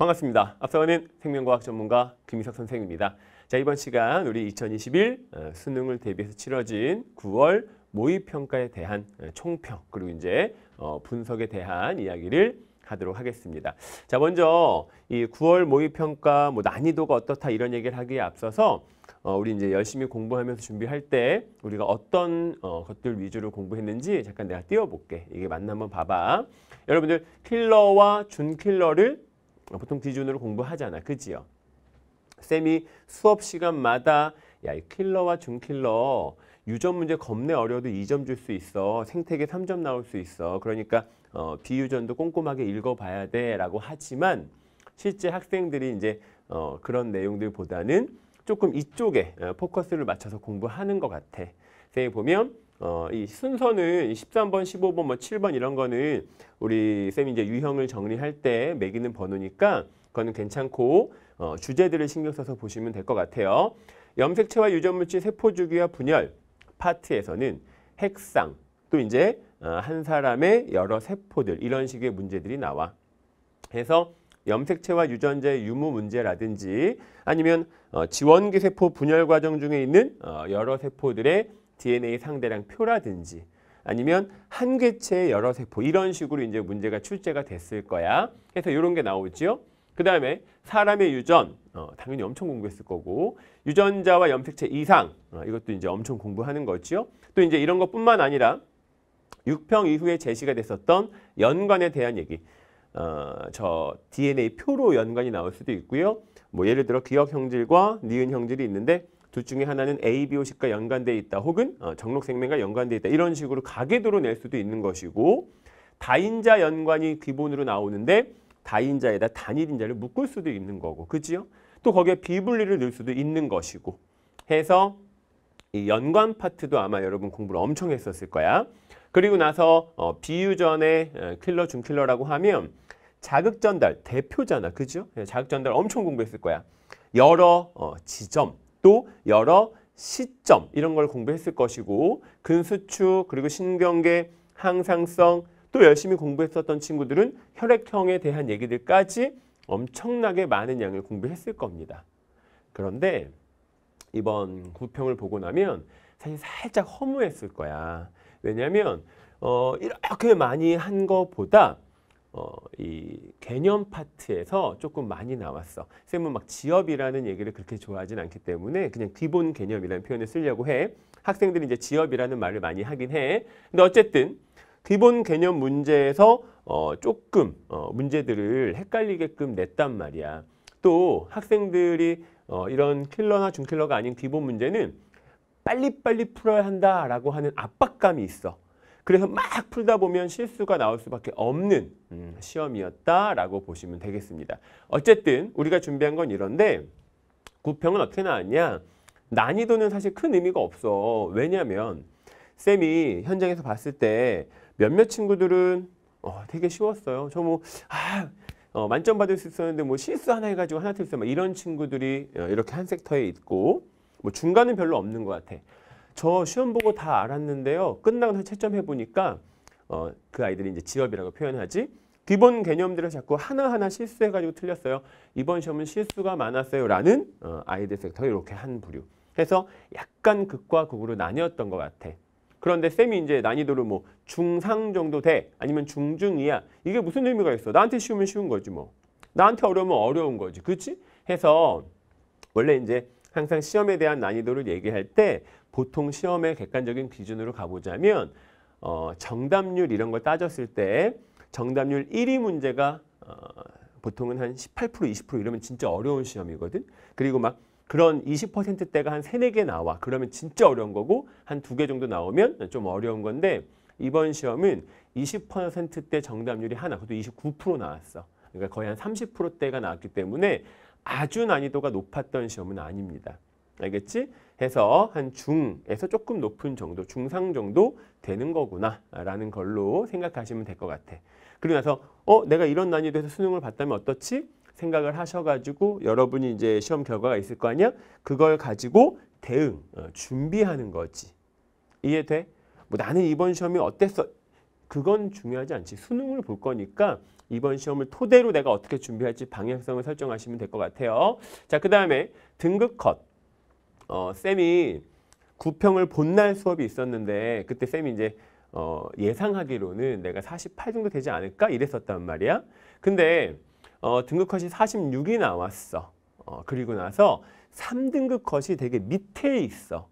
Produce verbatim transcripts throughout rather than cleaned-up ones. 반갑습니다. 앞서는 생명과학 전문가 김희석 선생입니다. 자, 이번 시간 우리 이천이십일 수능을 대비해서 치러진 구월 모의평가에 대한 총평 그리고 이제 분석에 대한 이야기를 하도록 하겠습니다. 자, 먼저 이 구월 모의평가 뭐 난이도가 어떻다 이런 얘기를 하기에 앞서서 어, 우리 이제 열심히 공부하면서 준비할 때 우리가 어떤 어, 것들 위주로 공부했는지 잠깐 내가 띄워볼게. 이게 맞나 한번 봐봐. 여러분들 킬러와 준킬러를 보통 기준으로 공부하잖아. 그지요? 쌤이 수업 시간마다 야, 이 킬러와 준킬러 유전 문제 겁내 어려도 이 점 줄 수 있어. 생태계 삼 점 나올 수 있어. 그러니까 어, 비유전도 꼼꼼하게 읽어봐야 돼 라고 하지만 실제 학생들이 이제 어, 그런 내용들보다는 조금 이쪽에 포커스를 맞춰서 공부하는 것 같아. 선생님 보면 어, 이 순서는 십삼 번, 십오 번, 뭐 칠 번 이런 거는 우리 쌤이 이제 유형을 정리할 때 매기는 번호니까 그거는 괜찮고 어, 주제들을 신경 써서 보시면 될 것 같아요. 염색체와 유전물질, 세포주기와 분열 파트에서는 핵상, 또 이제 한 사람의 여러 세포들 이런 식의 문제들이 나와. 그래서 염색체와 유전자의 유무 문제라든지 아니면 지원기 세포 분열 과정 중에 있는 여러 세포들의 디엔에이 상대량 표라든지 아니면 한 개체의 여러 세포 이런 식으로 이제 문제가 출제가 됐을 거야. 그래서 이런 게 나오지요. 그 다음에 사람의 유전, 어, 당연히 엄청 공부했을 거고 유전자와 염색체 이상, 어, 이것도 이제 엄청 공부하는 거지요. 또 이제 이런 것뿐만 아니라 육 평 이후에 제시가 됐었던 연관에 대한 얘기, 어, 저 디엔에이 표로 연관이 나올 수도 있고요. 뭐 예를 들어 기억 형질과 니은 형질이 있는데 둘 중에 하나는 에이비오식과 연관되어 있다 혹은 어, 정록생명과 연관되어 있다 이런 식으로 가계도로 낼 수도 있는 것이고 다인자 연관이 기본으로 나오는데 다인자에다 단일인자를 묶을 수도 있는 거고, 그지요? 또 거기에 비분리를 넣을 수도 있는 것이고 해서 이 연관 파트도 아마 여러분 공부를 엄청 했었을 거야. 그리고 나서 어, 비유전의 킬러, 준킬러라고 하면 자극전달, 대표잖아, 그죠? 자극전달 엄청 공부했을 거야. 여러 어, 지점, 또 여러 시점 이런 걸 공부했을 것이고 근수축, 그리고 신경계, 항상성, 또 열심히 공부했었던 친구들은 혈액형에 대한 얘기들까지 엄청나게 많은 양을 공부했을 겁니다. 그런데 이번 구평을 보고 나면 사실 살짝 허무했을 거야. 왜냐하면 어, 이렇게 많이 한 것보다 어, 이 개념 파트에서 조금 많이 나왔어. 쌤은 막 지엽이라는 얘기를 그렇게 좋아하진 않기 때문에 그냥 기본 개념이라는 표현을 쓰려고 해. 학생들이 이제 지엽이라는 말을 많이 하긴 해. 근데 어쨌든 기본 개념 문제에서 어, 조금 어, 문제들을 헷갈리게끔 냈단 말이야. 또 학생들이 어, 이런 킬러나 준킬러가 아닌 기본 문제는 빨리빨리 풀어야 한다라고 하는 압박감이 있어. 그래서 막 풀다 보면 실수가 나올 수밖에 없는 음, 시험이었다라고 보시면 되겠습니다. 어쨌든 우리가 준비한 건 이런데 구평은 어떻게 나왔냐. 난이도는 사실 큰 의미가 없어. 왜냐하면 쌤이 현장에서 봤을 때 몇몇 친구들은 어, 되게 쉬웠어요. 저 뭐 아, 어, 만점 받을 수 있었는데 뭐 실수 하나 해가지고 하나 틀렸어. 막 이런 친구들이 이렇게 한 섹터에 있고 뭐 중간은 별로 없는 것 같아. 저 시험 보고 다 알았는데요. 끝나고 나서 채점해 보니까 어, 그 아이들이 이제 지엽이라고 표현하지. 기본 개념들을 자꾸 하나하나 실수해가지고 틀렸어요. 이번 시험은 실수가 많았어요. 라는 어, 아이들 섹터 이렇게 한 부류. 그래서 약간 극과 극으로 나뉘었던 것 같아. 그런데 쌤이 이제 난이도를 뭐 중상 정도 돼 아니면 중중 이하 이게 무슨 의미가 있어. 나한테 쉬우면 쉬운 거지 뭐. 나한테 어려우면 어려운 거지. 그치? 해서 원래 이제 항상 시험에 대한 난이도를 얘기할 때 보통 시험의 객관적인 기준으로 가보자면 어, 정답률 이런 걸 따졌을 때 정답률 일 위 문제가 어, 보통은 한 십팔 퍼센트, 이십 퍼센트 이러면 진짜 어려운 시험이거든. 그리고 막 그런 이십 퍼센트대가 한 서너 개 나와. 그러면 진짜 어려운 거고 한 두 개 정도 나오면 좀 어려운 건데 이번 시험은 이십 퍼센트대 정답률이 하나, 그것도 이십구 퍼센트 나왔어. 그러니까 거의 한 삼십 퍼센트대가 나왔기 때문에 아주 난이도가 높았던 시험은 아닙니다. 알겠지? 해서 한 중에서 조금 높은 정도, 중상 정도 되는 거구나 라는 걸로 생각하시면 될 것 같아. 그리고 나서 어, 내가 이런 난이도에서 수능을 봤다면 어떻지? 생각을 하셔가지고 여러분이 이제 시험 결과가 있을 거 아니야? 그걸 가지고 대응, 어, 준비하는 거지. 이해돼? 뭐 나는 이번 시험이 어땠어? 그건 중요하지 않지. 수능을 볼 거니까 이번 시험을 토대로 내가 어떻게 준비할지 방향성을 설정하시면 될 것 같아요. 자, 그 다음에 등급 컷. 어, 쌤이 구평을 본날 수업이 있었는데 그때 쌤이 이제 어, 예상하기로는 내가 사십팔 정도 되지 않을까? 이랬었단 말이야. 근데 어, 등급 컷이 사십육이 나왔어. 어, 그리고 나서 삼 등급 컷이 되게 밑에 있어.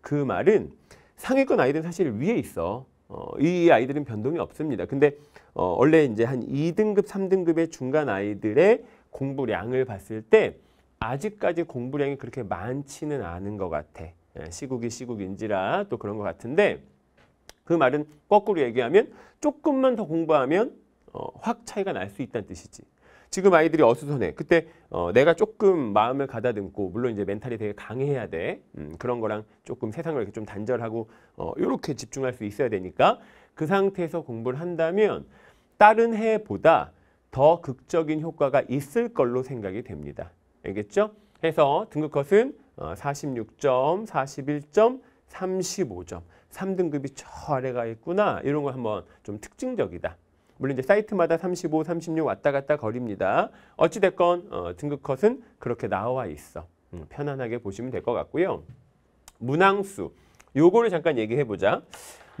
그 말은 상위권 아이들은 사실 위에 있어. 어, 이 아이들은 변동이 없습니다. 근데 어, 원래 이제 한 이 등급, 삼 등급의 중간 아이들의 공부량을 봤을 때 아직까지 공부량이 그렇게 많지는 않은 것 같아. 시국이 시국인지라 또 그런 것 같은데, 그 말은 거꾸로 얘기하면 조금만 더 공부하면 어, 확 차이가 날 수 있다는 뜻이지. 지금 아이들이 어수선해. 그때 어, 내가 조금 마음을 가다듬고, 물론 이제 멘탈이 되게 강해야 돼. 음, 그런 거랑 조금 세상을 이렇게 좀 단절하고 어, 이렇게 집중할 수 있어야 되니까, 그 상태에서 공부를 한다면 다른 해보다 더 극적인 효과가 있을 걸로 생각이 됩니다. 알겠죠? 해서 등급 컷은 어, 사십육 점, 사십일 점, 삼십오 점. 삼 등급이 저 아래가 있구나. 이런 거 한번 좀 특징적이다. 물론 이제 사이트마다 삼십오, 삼십육 왔다 갔다 거립니다. 어찌됐건 어, 등급 컷은 그렇게 나와 있어. 음, 편안하게 보시면 될 것 같고요. 문항수. 요거를 잠깐 얘기해보자.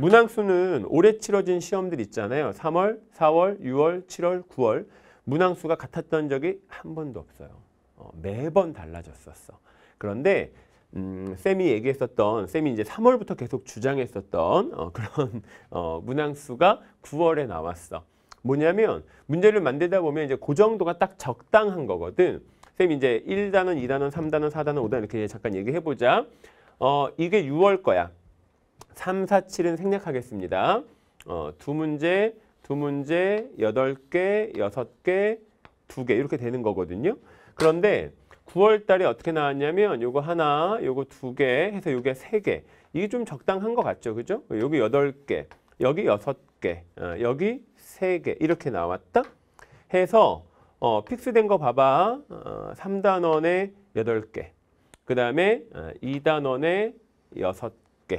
문항수는 올해 치러진 시험들 있잖아요. 삼월, 사월, 유월, 칠월, 구월. 문항수가 같았던 적이 한 번도 없어요. 어, 매번 달라졌었어. 그런데 음, 쌤이 얘기했었던, 쌤이 이제 삼월부터 계속 주장했었던 어, 그런 어, 문항수가 구월에 나왔어. 뭐냐면 문제를 만들다 보면 이제 그 정도가 딱 적당한 거거든. 쌤이 이제 일 단원, 이 단원, 삼 단원, 사 단원, 오 단원 이렇게 잠깐 얘기해보자. 어, 이게 유월 거야. 삼, 사, 칠은 생략하겠습니다. 어, 두 문제, 두 문제, 여덟 개, 여섯 개, 두 개 이렇게 되는 거거든요. 그런데 구월 달에 어떻게 나왔냐면 요거 하나, 요거 두 개 해서 요게 세 개. 이게 좀 적당한 것 같죠? 그죠? 여기 여덟 개, 여기 여섯 개, 어, 여기 세 개 이렇게 나왔다? 해서 어, 픽스된 거 봐봐. 어, 삼 단원에 여덟 개, 그 다음에 어, 이 단원에 여섯 개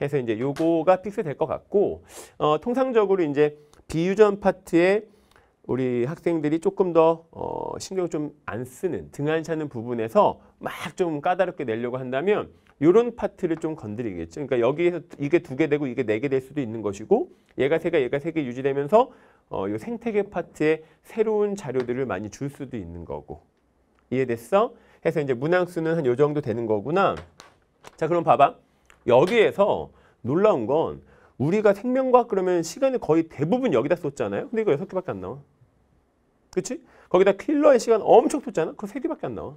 해서 이제 요거가 픽스될 것 같고, 어, 통상적으로 이제 비유전 파트에 우리 학생들이 조금 더 어, 신경 좀 안 쓰는, 등한시하는 부분에서 막 좀 까다롭게 내려고 한다면 이런 파트를 좀 건드리겠죠. 그러니까 여기에서 이게 두 개 되고 이게 네 개 될 수도 있는 것이고, 얘가 세 개, 얘가 세 개 유지되면서 어, 요 생태계 파트에 새로운 자료들을 많이 줄 수도 있는 거고. 이해됐어? 해서 이제 문항수는 한 요 정도 되는 거구나. 자, 그럼 봐봐. 여기에서 놀라운 건 우리가 생명과학 그러면 시간을 거의 대부분 여기다 썼잖아요. 근데 이거 여섯 개밖에 안 나와. 그치? 거기다 킬러의 시간 엄청 썼잖아. 그거 세 개밖에 안 나와.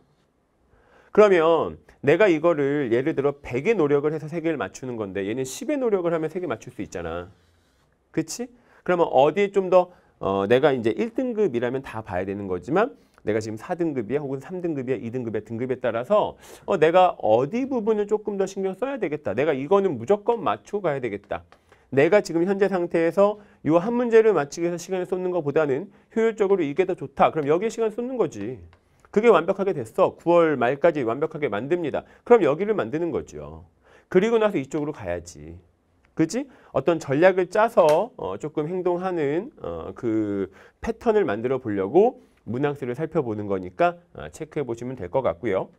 그러면 내가 이거를 예를 들어 백의 노력을 해서 세 개를 맞추는 건데 얘는 십의 노력을 하면 세 개 맞출 수 있잖아. 그치? 그러면 어디에 좀 더 어, 내가 이제 일 등급이라면 다 봐야 되는 거지만, 내가 지금 사 등급이야 혹은 삼 등급이야 이 등급이야 등급에 따라서 어, 내가 어디 부분을 조금 더 신경 써야 되겠다. 내가 이거는 무조건 맞추고 가야 되겠다. 내가 지금 현재 상태에서 이 한 문제를 맞추기 위해서 시간을 쏟는 것보다는 효율적으로 이게 더 좋다. 그럼 여기에 시간 쏟는 거지. 그게 완벽하게 됐어. 구월 말까지 완벽하게 만듭니다. 그럼 여기를 만드는 거죠. 그리고 나서 이쪽으로 가야지. 그지? 어떤 전략을 짜서 어 조금 행동하는 어 그 패턴을 만들어 보려고 문항수를 살펴보는 거니까 어 체크해 보시면 될 것 같고요.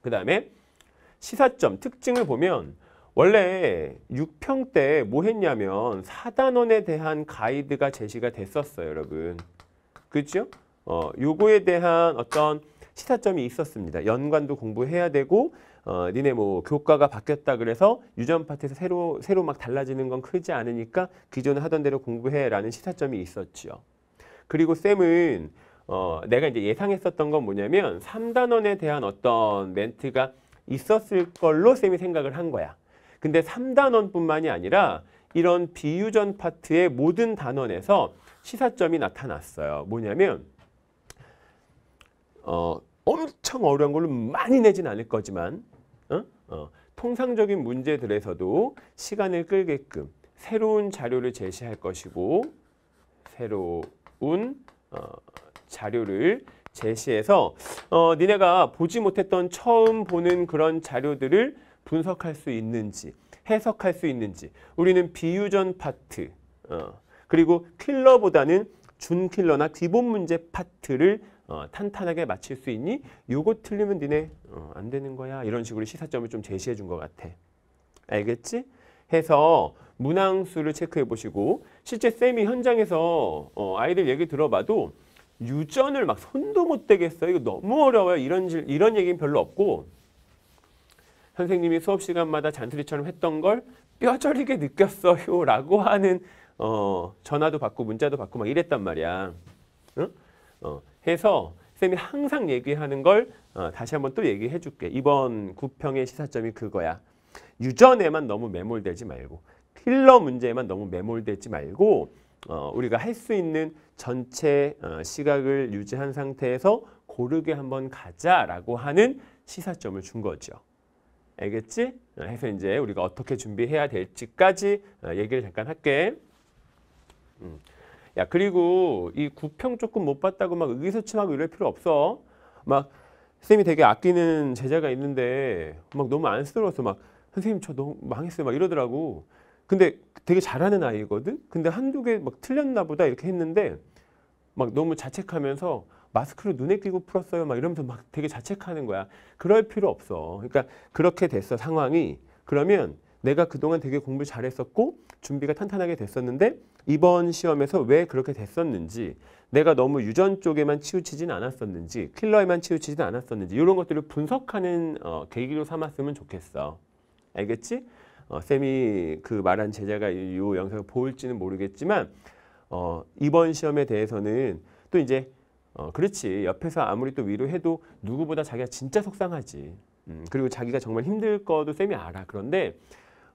그 다음에 시사점, 특징을 보면 원래 육 평 때 뭐 했냐면 사 단원에 대한 가이드가 제시가 됐었어요, 여러분. 그죠? 어, 요거에 대한 어떤 시사점이 있었습니다. 연관도 공부해야 되고, 어, 니네 뭐 교과가 바뀌었다 그래서 유전 파트에서 새로, 새로 막 달라지는 건 크지 않으니까 기존에 하던 대로 공부해라는 시사점이 있었죠. 그리고 쌤은 어, 내가 이제 예상했었던 건 뭐냐면 삼 단원에 대한 어떤 멘트가 있었을 걸로 쌤이 생각을 한 거야. 근데 삼 단원뿐만이 아니라 이런 비유전 파트의 모든 단원에서 시사점이 나타났어요. 뭐냐면 어, 엄청 어려운 걸로 많이 내진 않을 거지만 어? 어, 통상적인 문제들에서도 시간을 끌게끔 새로운 자료를 제시할 것이고, 새로운 어, 자료를 제시해서 어, 니네가 보지 못했던 처음 보는 그런 자료들을 분석할 수 있는지, 해석할 수 있는지. 우리는 비유전 파트, 어, 그리고 킬러보다는 준킬러나 기본 문제 파트를 어, 탄탄하게 맞힐 수 있니? 요거 틀리면 니네 어, 안 되는 거야. 이런 식으로 시사점을 좀 제시해 준 것 같아. 알겠지? 해서 문항수를 체크해 보시고, 실제 쌤이 현장에서 어, 아이들 얘기 들어봐도 유전을 막 손도 못 대겠어요. 이거 너무 어려워요. 이런 이런 얘기는 별로 없고, 선생님이 수업 시간마다 잔소리처럼 했던 걸 뼈저리게 느꼈어요. 라고 하는 어, 전화도 받고 문자도 받고 막 이랬단 말이야. 응? 어, 해서 쌤이 항상 얘기하는 걸 어, 다시 한번 또 얘기해 줄게. 이번 구평의 시사점이 그거야. 유전에만 너무 매몰되지 말고, 킬러 문제에만 너무 매몰되지 말고, 어, 우리가 할 수 있는 전체 어, 시각을 유지한 상태에서 고르게 한번 가자라고 하는 시사점을 준 거죠. 알겠지? 해서 이제 우리가 어떻게 준비해야 될지까지 얘기를 잠깐 할게. 음. 야, 그리고 이 구평 조금 못 봤다고 막 의기소침하고 이럴 필요 없어. 막 선생님이 되게 아끼는 제자가 있는데 막 너무 안쓰러워서 막 선생님 저 너무 망했어요 막 이러더라고. 근데 되게 잘하는 아이거든? 근데 한두 개 막 틀렸나 보다 이렇게 했는데 막 너무 자책하면서 마스크를 눈에 끼고 풀었어요 막 이러면서 막 되게 자책하는 거야. 그럴 필요 없어. 그러니까 그렇게 됐어 상황이. 그러면 내가 그동안 되게 공부 잘했었고 준비가 탄탄하게 됐었는데 이번 시험에서 왜 그렇게 됐었는지, 내가 너무 유전 쪽에만 치우치진 않았었는지, 킬러에만 치우치진 않았었는지, 이런 것들을 분석하는 어, 계기로 삼았으면 좋겠어. 알겠지? 어, 쌤이 그 말한 제자가 이, 이 영상을 볼지는 모르겠지만 어, 이번 시험에 대해서는 또 이제 어, 그렇지. 옆에서 아무리 또 위로해도 누구보다 자기가 진짜 속상하지. 음, 그리고 자기가 정말 힘들 거도 쌤이 알아. 그런데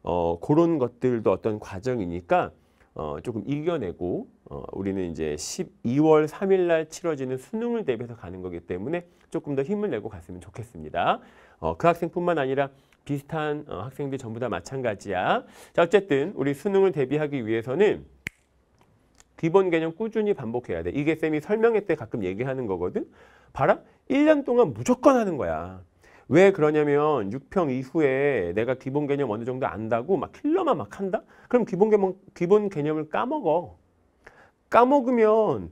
어, 그런 것들도 어떤 과정이니까 어, 조금 이겨내고 어, 우리는 이제 십이월 삼일 날 치러지는 수능을 대비해서 가는 거기 때문에 조금 더 힘을 내고 갔으면 좋겠습니다. 어, 그 학생뿐만 아니라 비슷한 어, 학생들 전부 다 마찬가지야. 자, 어쨌든 우리 수능을 대비하기 위해서는 기본 개념 꾸준히 반복해야 돼. 이게 쌤이 설명회 때 가끔 얘기하는 거거든. 봐라, 일 년 동안 무조건 하는 거야. 왜 그러냐면 육평 이후에 내가 기본 개념 어느 정도 안다고 막 킬러만 막 한다? 그럼 기본 개념, 기본 개념을 까먹어. 까먹으면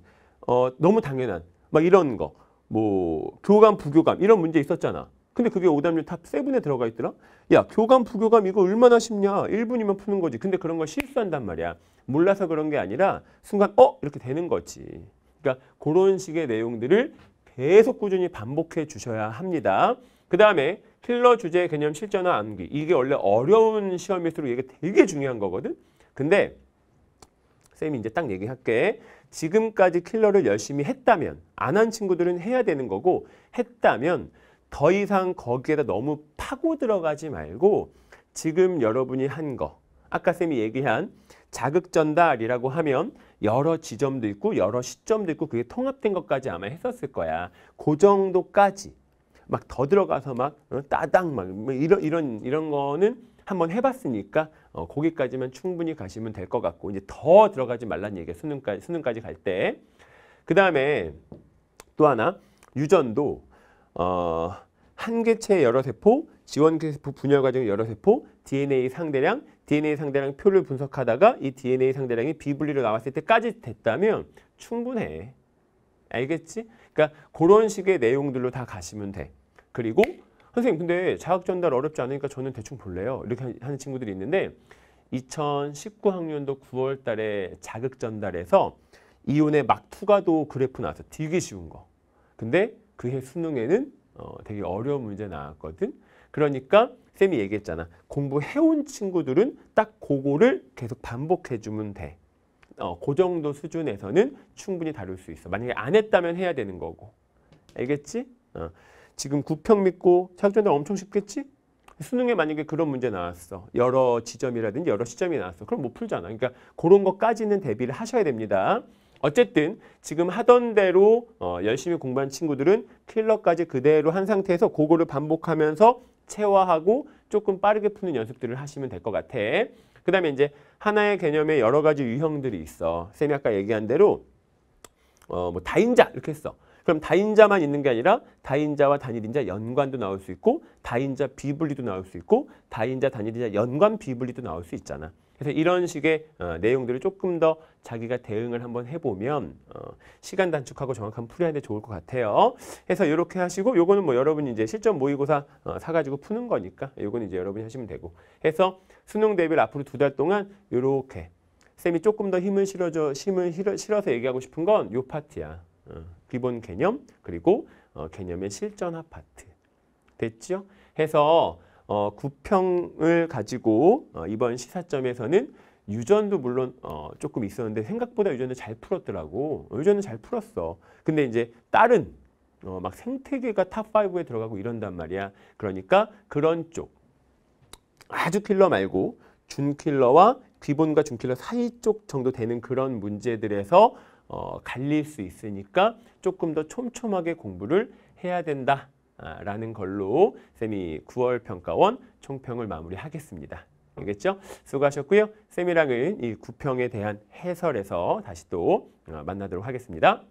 어, 너무 당연한 막 이런 거, 뭐 교감, 부교감 이런 문제 있었잖아. 근데 그게 오답률 탑 세에 들어가 있더라? 야, 교감, 부교감 이거 얼마나 쉽냐? 일 분이면 푸는 거지. 근데 그런 걸 실수한단 말이야. 몰라서 그런 게 아니라 순간 어? 이렇게 되는 거지. 그러니까 그런 식의 내용들을 계속 꾸준히 반복해 주셔야 합니다. 그 다음에 킬러 주제 개념 실전화 암기. 이게 원래 어려운 시험일수록 이게 되게 중요한 거거든? 근데 쌤이 이제 딱 얘기할게. 지금까지 킬러를 열심히 했다면, 안 한 친구들은 해야 되는 거고, 했다면 더 이상 거기에다 너무 파고 들어가지 말고 지금 여러분이 한 거, 아까 쌤이 얘기한 자극전달이라고 하면 여러 지점도 있고 여러 시점도 있고 그게 통합된 것까지 아마 했었을 거야. 그 정도까지 막 더 들어가서 막 따당 막 이런 이런 이런 거는 한번 해봤으니까 어, 거기까지만 충분히 가시면 될 것 같고, 이제 더 들어가지 말란 얘기야. 수능까지 수능까지 갈 때. 그 다음에 또 하나, 유전도 어, 한 개체의 여러 세포, 지원세포 분열 과정의 여러 세포, 디엔에이 상대량, 디엔에이 상대량 표를 분석하다가 이 디엔에이 상대량이 비분리로 나왔을 때까지 됐다면 충분해. 알겠지? 그러니까 그런 식의 내용들로 다 가시면 돼. 그리고 선생님 근데 자극전달 어렵지 않으니까 저는 대충 볼래요. 이렇게 하는 친구들이 있는데 이천십구 학년도 구월 달에 자극전달에서 이온의 막투가도 그래프 나왔어. 되게 쉬운 거. 근데 그 해 수능에는 어, 되게 어려운 문제 나왔거든. 그러니까 쌤이 얘기했잖아. 공부해온 친구들은 딱 그거를 계속 반복해주면 돼. 어, 그 정도 수준에서는 충분히 다룰 수 있어. 만약에 안 했다면 해야 되는 거고. 알겠지? 어. 지금 구평 믿고 자극전달 엄청 쉽겠지? 수능에 만약에 그런 문제 나왔어. 여러 지점이라든지 여러 시점이 나왔어. 그럼 못 풀잖아. 그러니까 그런 것까지는 대비를 하셔야 됩니다. 어쨌든 지금 하던 대로 어, 열심히 공부한 친구들은 킬러까지 그대로 한 상태에서 그거를 반복하면서 체화하고 조금 빠르게 푸는 연습들을 하시면 될 것 같아. 그 다음에 이제 하나의 개념에 여러 가지 유형들이 있어. 쌤이 아까 얘기한 대로 어, 뭐 다인자 이렇게 했어. 그럼 다인자만 있는 게 아니라 다인자와 단일인자 연관도 나올 수 있고 다인자 비분리도 나올 수 있고 다인자 단일인자 연관 비분리도 나올 수 있잖아. 그래서 이런 식의 어, 내용들을 조금 더 자기가 대응을 한번 해보면 어, 시간 단축하고 정확한 풀이하는데 좋을 것 같아요. 해서 이렇게 하시고, 요거는 뭐 여러분이 이제 실전 모의고사 어, 사가지고 푸는 거니까 요거는 이제 여러분이 하시면 되고, 해서 수능 대비를 앞으로 두 달 동안 요렇게 쌤이 조금 더 힘을 실어줘, 힘을 실어, 실어서 얘기하고 싶은 건 요 파트야. 어, 기본 개념 그리고 어, 개념의 실전화 파트. 됐죠? 해서 어, 구평을 가지고 어, 이번 시사점에서는 유전도 물론 어, 조금 있었는데 생각보다 유전도 잘 풀었더라고. 유전은 잘 풀었어. 근데 이제 다른 어, 막 생태계가 탑 파이브에 들어가고 이런단 말이야. 그러니까 그런 쪽 아주 킬러 말고 준킬러와 기본과 준킬러 사이 쪽 정도 되는 그런 문제들에서 어, 갈릴 수 있으니까 조금 더 촘촘하게 공부를 해야 된다. 라는 걸로 쌤이 구월 평가원 총평을 마무리하겠습니다. 알겠죠? 수고하셨고요. 쌤이랑은 이 구평에 대한 해설에서 다시 또 만나도록 하겠습니다.